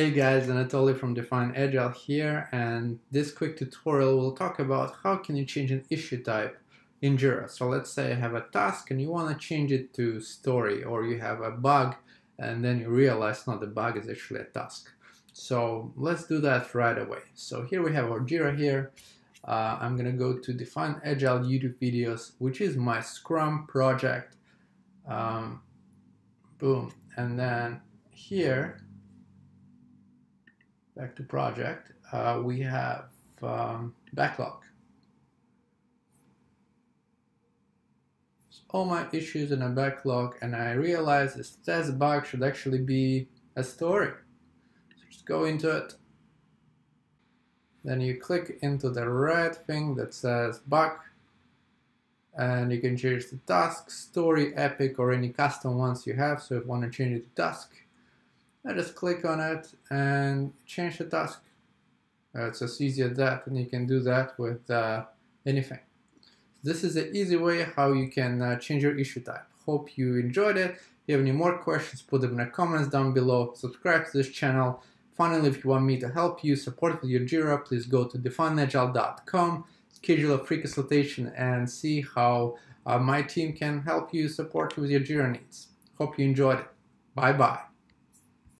Hey guys, Anatoly from Define Agile here, and this quick tutorial will talk about how can you change an issue type in Jira. So let's say I have a task and you want to change it to story, or you have a bug and then you realize no, the bug is actually a task. So let's do that right away. So here we have our Jira here. I'm gonna go to Define Agile YouTube videos, which is my Scrum project. Boom, and then here back to project, we have backlog. So all my issues in a backlog, and I realize this test bug should actually be a story. So just go into it. Then you click into the red thing that says bug, and you can change the task, story, epic, or any custom ones you have. So if you want to change it to task, I just click on it and change the task. It's as easy as that, and you can do that with anything. This is the easy way how you can change your issue type. Hope you enjoyed it. If you have any more questions, put them in the comments down below. Subscribe to this channel. Finally, if you want me to help you support with your Jira, please go to defineagile.com, schedule a free consultation, and see how my team can help you support you with your Jira needs. Hope you enjoyed it. Bye bye.